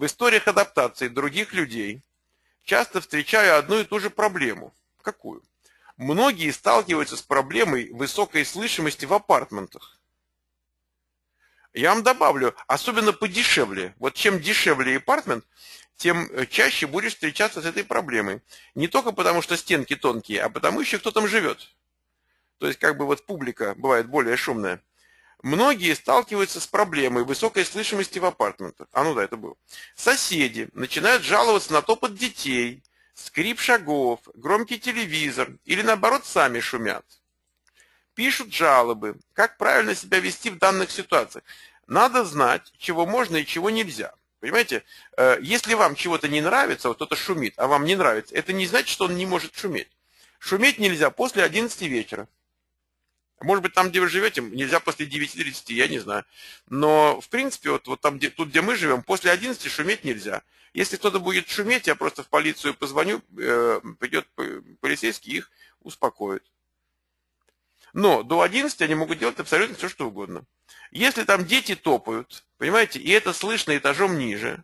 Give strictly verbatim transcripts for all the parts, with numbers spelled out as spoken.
В историях адаптации других людей часто встречаю одну и ту же проблему. Какую? Многие сталкиваются с проблемой высокой слышимости в апартментах. Я вам добавлю, особенно подешевле. Вот чем дешевле апартмент, тем чаще будешь встречаться с этой проблемой. Не только потому, что стенки тонкие, а потому еще кто там живет. То есть как бы вот публика бывает более шумная. Многие сталкиваются с проблемой высокой слышимости в апартаментах. А ну да, это было. Соседи начинают жаловаться на топот детей, скрип шагов, громкий телевизор или наоборот сами шумят. Пишут жалобы, как правильно себя вести в данных ситуациях. Надо знать, чего можно и чего нельзя. Понимаете, если вам чего-то не нравится, вот кто-то шумит, а вам не нравится, это не значит, что он не может шуметь. Шуметь нельзя после одиннадцати вечера. Может быть, там, где вы живете, нельзя после девяти тридцати, я не знаю. Но, в принципе, вот, вот там, где, тут, где мы живем, после одиннадцати шуметь нельзя. Если кто-то будет шуметь, я просто в полицию позвоню, э, придет полицейский, их успокоит. Но до одиннадцати они могут делать абсолютно все, что угодно. Если там дети топают, понимаете, и это слышно этажом ниже,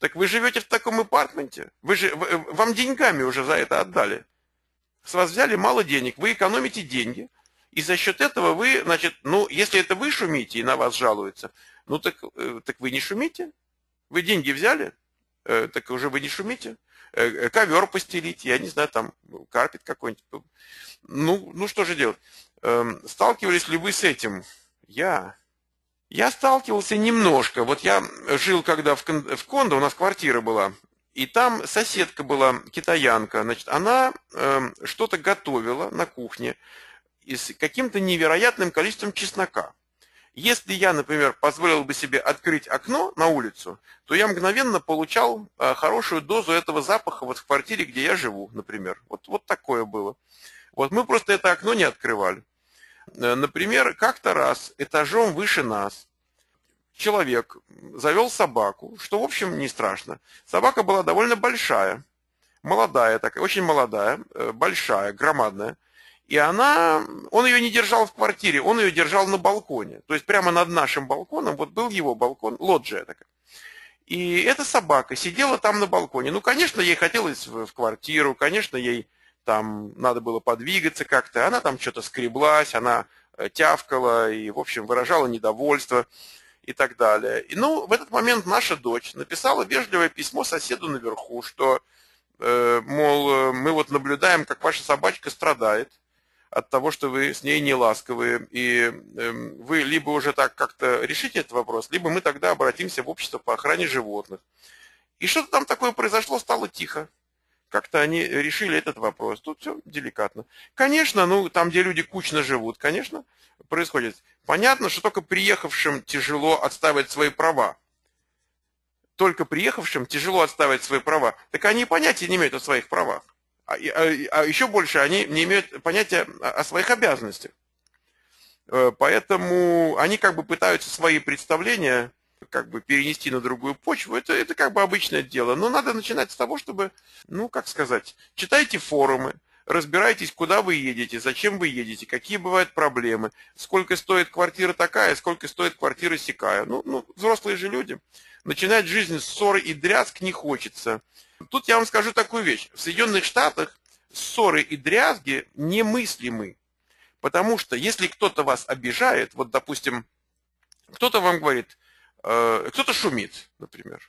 так вы живете в таком апартменте, вы же, вам деньгами уже за это отдали. С вас взяли мало денег, вы экономите деньги. И за счет этого вы, значит, ну, если это вы шумите и на вас жалуются, ну, так, так вы не шумите. Вы деньги взяли, так уже вы не шумите. Ковер постелить, я не знаю, там, карпет какой-нибудь. Ну, ну, что же делать? Сталкивались ли вы с этим? Я. Я сталкивался немножко. Вот я жил когда в кондо, у нас квартира была. И там соседка была, китаянка. Значит, она что-то готовила на кухне с каким-то невероятным количеством чеснока. Если я, например, позволил бы себе открыть окно на улицу, то я мгновенно получал хорошую дозу этого запаха вот в квартире, где я живу, например. Вот, вот такое было. Вот мы просто это окно не открывали. Например, как-то раз этажом выше нас человек завел собаку, что, в общем, не страшно. Собака была довольно большая, молодая такая, очень молодая, большая, громадная. И она, он ее не держал в квартире, он ее держал на балконе. То есть прямо над нашим балконом, вот был его балкон, лоджия такая. И эта собака сидела там на балконе. Ну, конечно, ей хотелось в квартиру, конечно, ей там надо было подвигаться как-то. Она там что-то скреблась, она тявкала и, в общем, выражала недовольство и так далее. И, ну, в этот момент наша дочь написала вежливое письмо соседу наверху, что, э, мол, мы вот наблюдаем, как ваша собачка страдает от того, что вы с ней не ласковые, и вы либо уже так как-то решите этот вопрос, либо мы тогда обратимся в общество по охране животных. И что-то там такое произошло, стало тихо. Как-то они решили этот вопрос. Тут все деликатно. Конечно, ну там, где люди кучно живут, конечно, происходит. Понятно, что только приехавшим тяжело отстаивать свои права. Только приехавшим тяжело отстаивать свои права. Так они понятия не имеют о своих правах. А еще больше они не имеют понятия о своих обязанностях. Поэтому они как бы пытаются свои представления как бы перенести на другую почву. Это, это как бы обычное дело. Но надо начинать с того, чтобы, ну, как сказать, читайте форумы, разбирайтесь, куда вы едете, зачем вы едете, какие бывают проблемы, сколько стоит квартира такая, сколько стоит квартира сякая. Ну, ну, взрослые же люди. Начинать жизнь с ссоры и дрязг не хочется. Тут я вам скажу такую вещь. В Соединенных Штатах ссоры и дрязги немыслимы. Потому что если кто-то вас обижает, вот, допустим, кто-то вам говорит, э, кто-то шумит, например,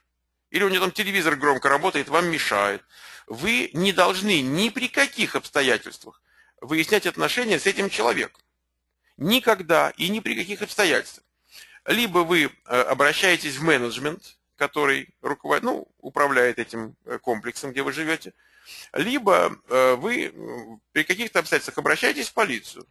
или у него там телевизор громко работает, вам мешает, вы не должны ни при каких обстоятельствах выяснять отношения с этим человеком. Никогда и ни при каких обстоятельствах. Либо вы обращаетесь в менеджмент, который руководит, ну, управляет этим комплексом, где вы живете, либо вы при каких-то обстоятельствах обращаетесь в полицию,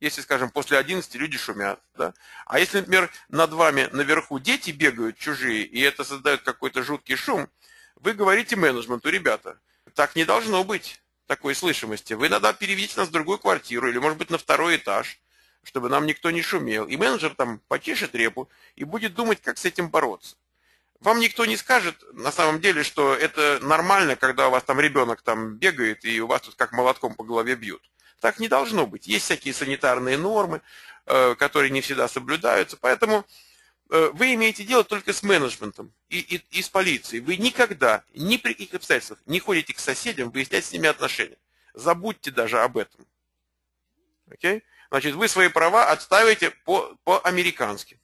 если, скажем, после одиннадцати люди шумят. Да? А если, например, над вами наверху дети бегают чужие, и это создает какой-то жуткий шум, вы говорите менеджменту: ребята, так не должно быть такой слышимости, вы надо перевести нас в другую квартиру или, может быть, на второй этаж, чтобы нам никто не шумел. И менеджер там почешет репу и будет думать, как с этим бороться. Вам никто не скажет, на самом деле, что это нормально, когда у вас там ребенок там бегает, и у вас тут как молотком по голове бьют. Так не должно быть. Есть всякие санитарные нормы, которые не всегда соблюдаются. Поэтому вы имеете дело только с менеджментом и, и, и с полицией. Вы никогда, ни при каких обстоятельствах не ходите к соседям выяснять с ними отношения. Забудьте даже об этом. Окей? Значит, вы свои права отставите по-американски.